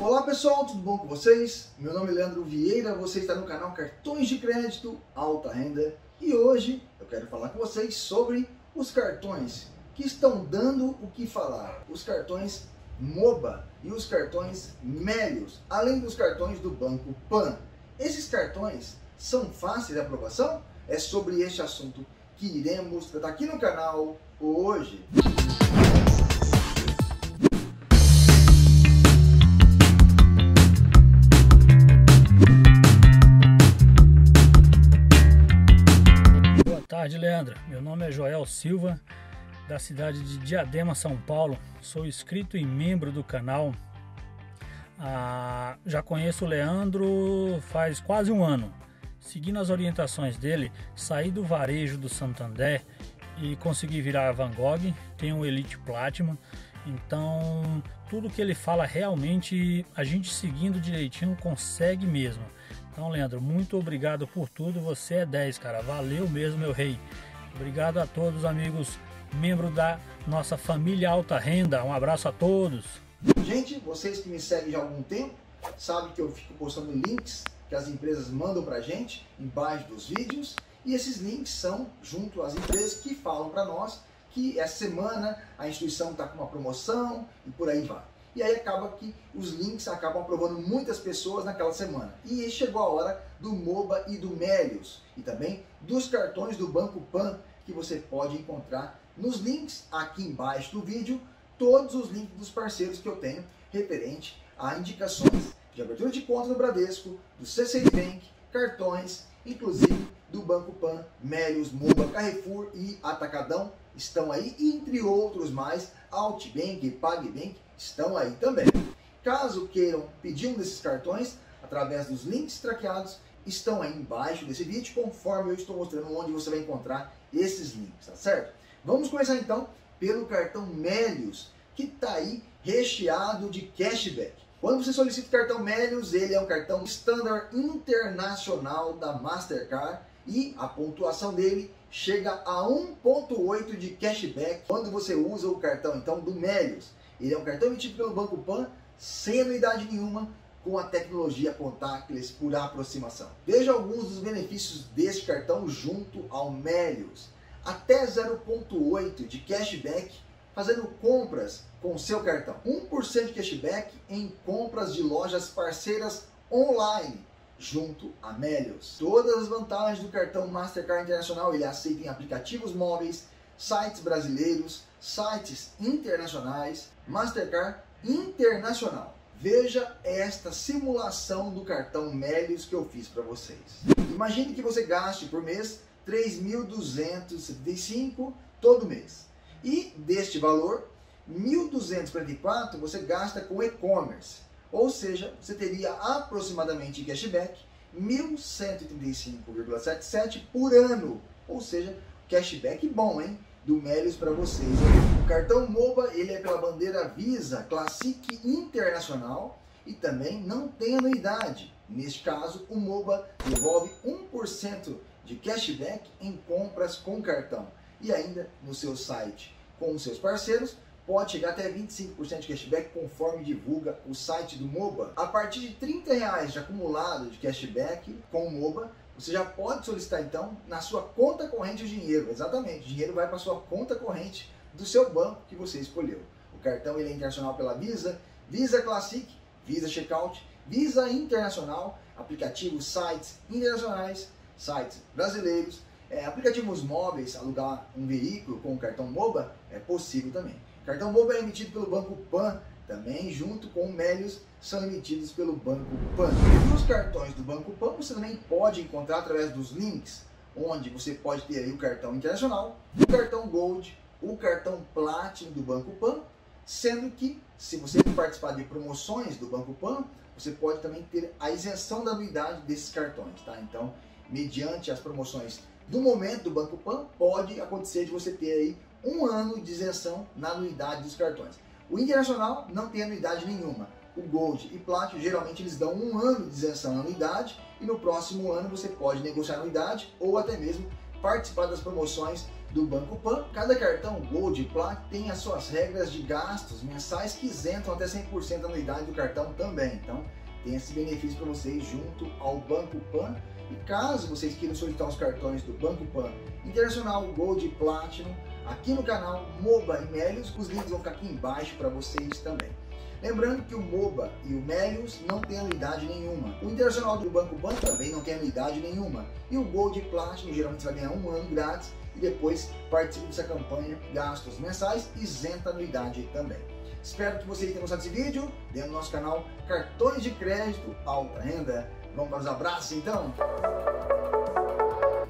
Olá pessoal, tudo bom com vocês? Meu nome é Leandro Vieira, você está no canal Cartões de Crédito Alta Renda e hoje eu quero falar com vocês sobre os cartões que estão dando o que falar, os cartões MOBA e os cartões Méliuz, além dos cartões do Banco PAN. Esses cartões são fáceis de aprovação? É sobre este assunto que iremos tratar aqui no canal hoje. Boa tarde, Leandro. Meu nome é Joel Silva, da cidade de Diadema, São Paulo. Sou inscrito e membro do canal. Já conheço o Leandro faz quase um ano. Seguindo as orientações dele, saí do varejo do Santander e consegui virar Van Gogh. Tenho o Elite Platinum. Então, tudo que ele fala realmente, a gente seguindo direitinho consegue mesmo. Então, Leandro, muito obrigado por tudo, você é 10, cara, valeu mesmo, meu rei. Obrigado a todos, amigos, membro da nossa família Alta Renda, um abraço a todos. Gente, vocês que me seguem já há algum tempo, sabem que eu fico postando links que as empresas mandam pra gente, embaixo dos vídeos, e esses links são junto às empresas que falam pra nós que essa semana a instituição está com uma promoção e por aí vai. E aí acaba que os links acabam aprovando muitas pessoas naquela semana. E aí chegou a hora do MOBA e do Méliuz e também dos cartões do Banco PAN, que você pode encontrar nos links aqui embaixo do vídeo, todos os links dos parceiros que eu tenho referente a indicações de abertura de conta do Bradesco, do CC Bank, cartões, inclusive do Banco PAN, Méliuz, MOBA, Carrefour e Atacadão estão aí, entre outros mais, Altbank e PagBank estão aí também. Caso queiram pedir um desses cartões, através dos links traqueados, estão aí embaixo desse vídeo, conforme eu estou mostrando onde você vai encontrar esses links, tá certo? Vamos começar então pelo cartão Méliuz, que está aí recheado de cashback. Quando você solicita o cartão Méliuz, ele é um cartão standard internacional da Mastercard e a pontuação dele chega a 1,8 de cashback quando você usa o cartão então do Méliuz. Ele é um cartão emitido pelo Banco PAN, sem anuidade nenhuma, com a tecnologia Contactless por aproximação. Veja alguns dos benefícios deste cartão junto ao Méliuz. Até 0,8 de cashback fazendo compras com seu cartão. 1% de cashback em compras de lojas parceiras online. Junto a Méliuz. Todas as vantagens do cartão Mastercard Internacional, ele aceita em aplicativos móveis, sites brasileiros, sites internacionais, Mastercard Internacional. Veja esta simulação do cartão Méliuz que eu fiz para vocês. Imagine que você gaste por mês R$ 3.275 todo mês. E deste valor, R$ 1.244 você gasta com e-commerce. Ou seja, você teria aproximadamente cashback 1.135,77 por ano. Ou seja, cashback bom, hein? Do Méliuz para vocês. O cartão MOBA, ele é pela bandeira Visa Classic Internacional e também não tem anuidade. Neste caso, o MOBA devolve 1% de cashback em compras com cartão. E ainda no seu site com os seus parceiros, pode chegar até 25% de cashback conforme divulga o site do MOBA. A partir de R$ 30,00 de acumulado de cashback com o MOBA, você já pode solicitar então na sua conta corrente o dinheiro. Exatamente, o dinheiro vai para a sua conta corrente do seu banco que você escolheu. O cartão ele é internacional pela Visa, Visa Classic, Visa Checkout, Visa Internacional, aplicativos, sites internacionais, sites brasileiros, aplicativos móveis, alugar um veículo com o cartão MOBA é possível também. Cartão MOBA é emitido pelo Banco PAN, também junto com o Méliuz são emitidos pelo Banco PAN. E os cartões do Banco PAN você também pode encontrar através dos links, onde você pode ter aí o cartão internacional, o cartão Gold, o cartão Platinum do Banco PAN, sendo que se você participar de promoções do Banco PAN, você pode também ter a isenção da anuidade desses cartões, tá? Então, mediante as promoções do momento do Banco PAN, pode acontecer de você ter aí um ano de isenção na anuidade dos cartões. O Internacional não tem anuidade nenhuma. O Gold e Platinum, geralmente eles dão um ano de isenção na anuidade e no próximo ano você pode negociar a anuidade ou até mesmo participar das promoções do Banco PAN. Cada cartão Gold e Plat tem as suas regras de gastos mensais que isentam até 100% da anuidade do cartão também. Então, tem esse benefício para vocês junto ao Banco PAN. E caso vocês queiram solicitar os cartões do Banco PAN Internacional, Gold e Platinum, aqui no canal MOBA e Méliuz, os links vão ficar aqui embaixo para vocês também. Lembrando que o MOBA e o Méliuz não tem anuidade nenhuma. O Internacional do Banco PAN também não tem anuidade nenhuma. E o Gold e Platinum geralmente vai ganhar um ano grátis e depois participa dessa campanha gastos mensais, isenta anuidade também. Espero que vocês tenham gostado desse vídeo. Dentro do nosso canal Cartões de Crédito Alta Renda. Vamos para os abraços então?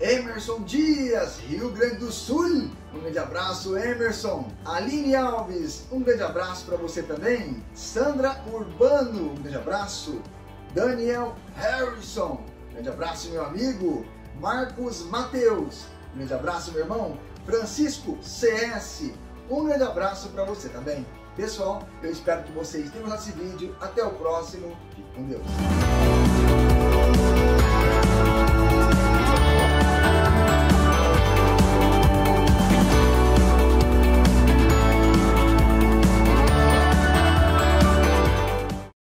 Emerson Dias, Rio Grande do Sul, um grande abraço, Emerson. Aline Alves, um grande abraço para você também. Sandra Urbano, um grande abraço. Daniel Harrison, um grande abraço, meu amigo. Marcos Mateus, um grande abraço, meu irmão. Francisco CS, um grande abraço para você também. Pessoal, eu espero que vocês tenham gostado desse vídeo. Até o próximo. Fique com Deus.